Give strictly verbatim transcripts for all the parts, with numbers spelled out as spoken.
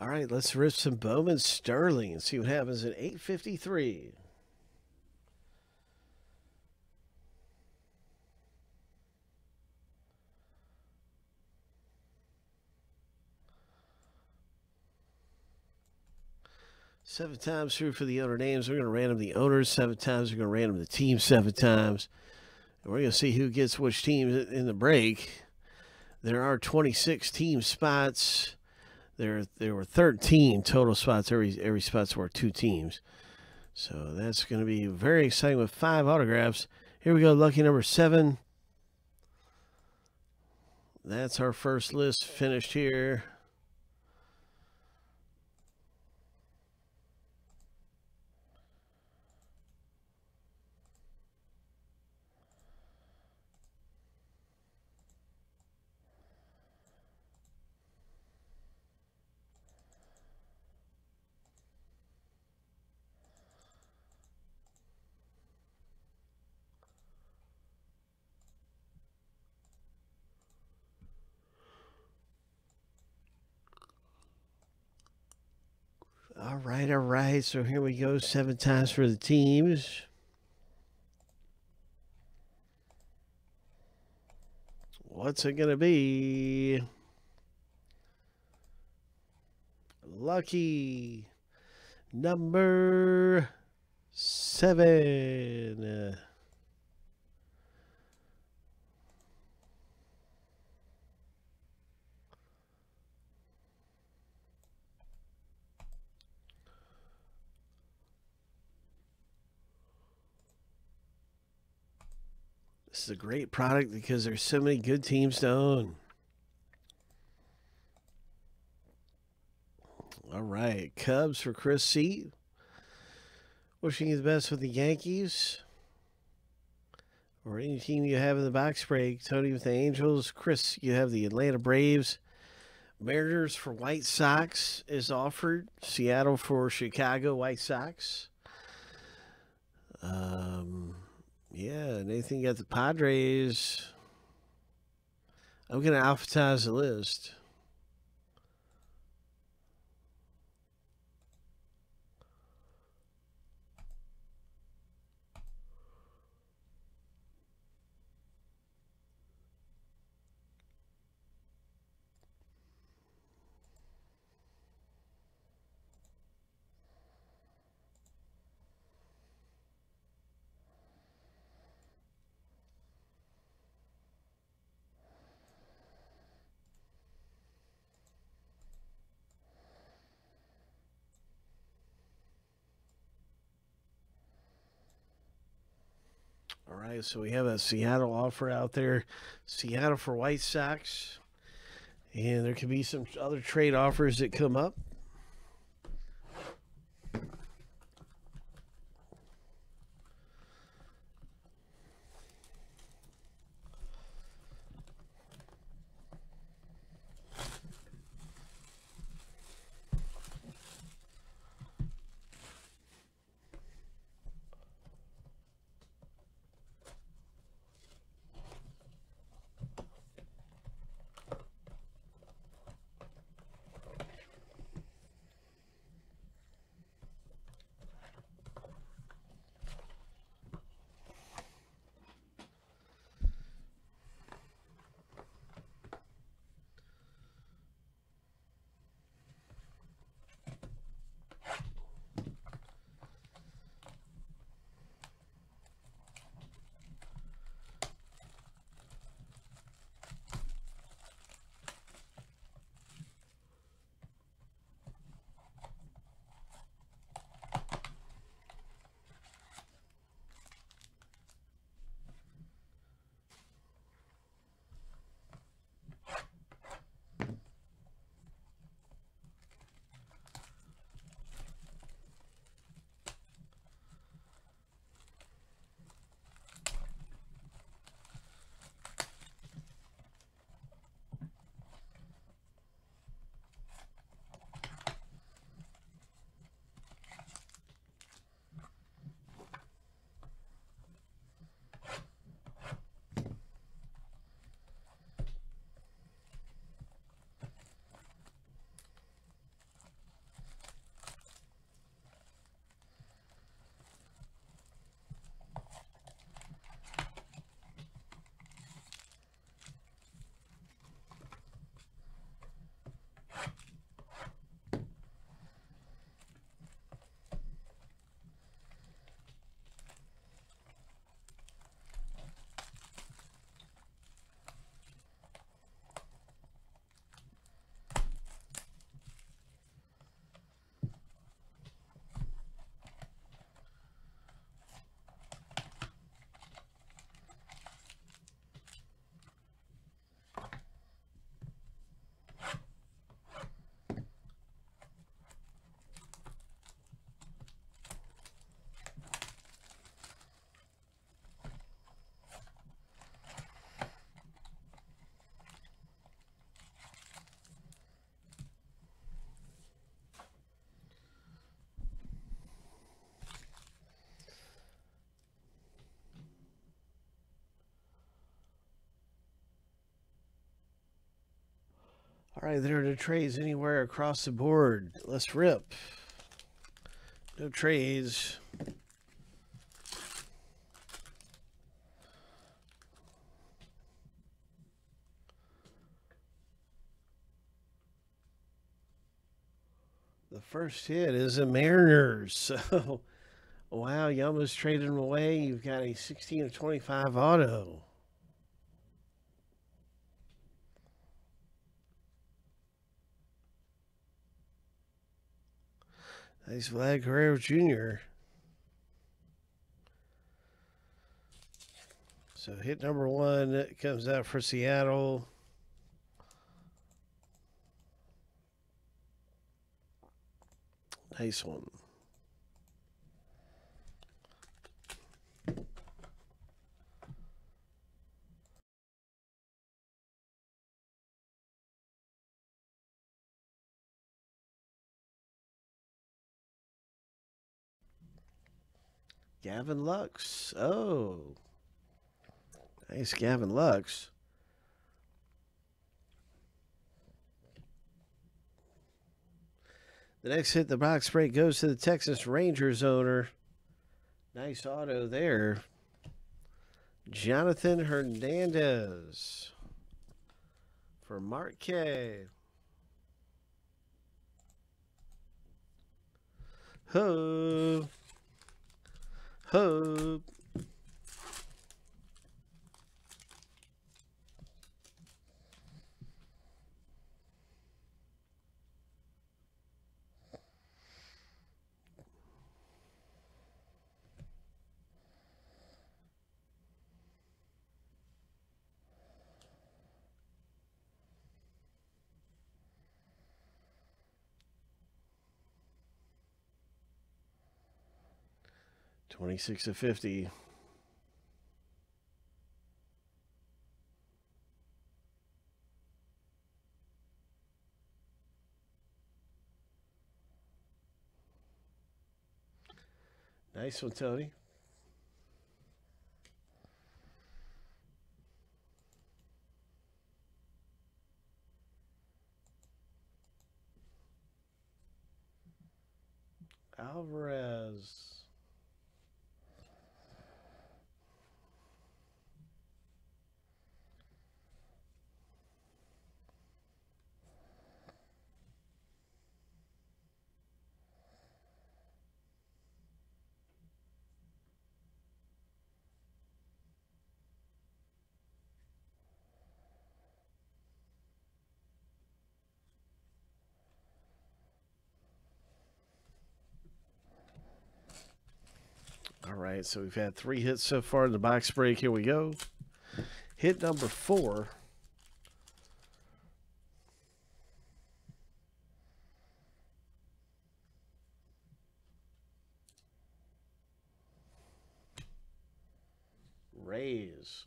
All right, let's rip some Bowman Sterling and see what happens at eight fifty-three. Seven times through for the owner names. We're going to random the owners seven times. We're going to random the team seven times. And we're going to see who gets which team in the break. There are twenty-six team spots. There there were thirteen total spots. Every, every spot's worth two teams. So that's going to be very exciting with five autographs. Here we go. Lucky number seven. That's our first list finished here. All right, all right. So here we go. Seven times for the teams. What's it going to be? Lucky number seven. This is a great product because there's so many good teams to own. All right, Cubs for Chris C. Wishing you the best with the Yankees or any team you have in the box break. Tony with the Angels. Chris, you have the Atlanta Braves. Mariners for White Sox is offered. Seattle for Chicago White Sox. Um... Yeah, Nathan got the Padres. I'm going to alphabetize the list. All right, so we have a Seattle offer out there. Seattle for White Sox. And there could be some other trade offers that come up. All right, there are no trades anywhere across the board. Let's rip. No trades. The first hit is the Mariners. So, wow, Yama's trading them away. You've got a sixteen of twenty-five auto. Nice Vlad Guerrero Junior So hit number one comes out for Seattle. Nice one. Gavin Lux. Oh. Nice Gavin Lux. The next hit, the box break, goes to the Texas Rangers owner. Nice auto there. Jonathan Hernandez for Marque. Ho. Ho. twenty-six of fifty. Nice one, Tony. Alvarez. All right, so we've had three hits so far in the box break. Here we go. Hit number four. Raise.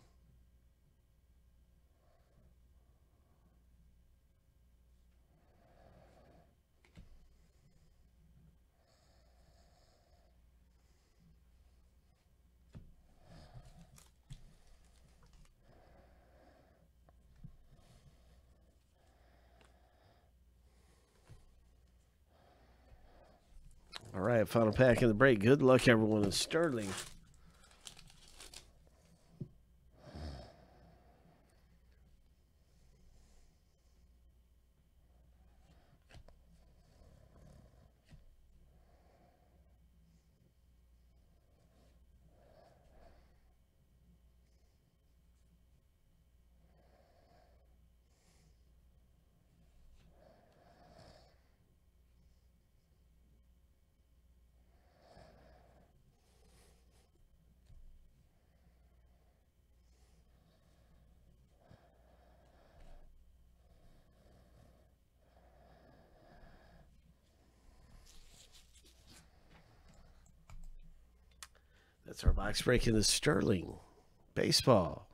All right, final pack of the break. Good luck, everyone, in Sterling. That's our box break in the Sterling baseball.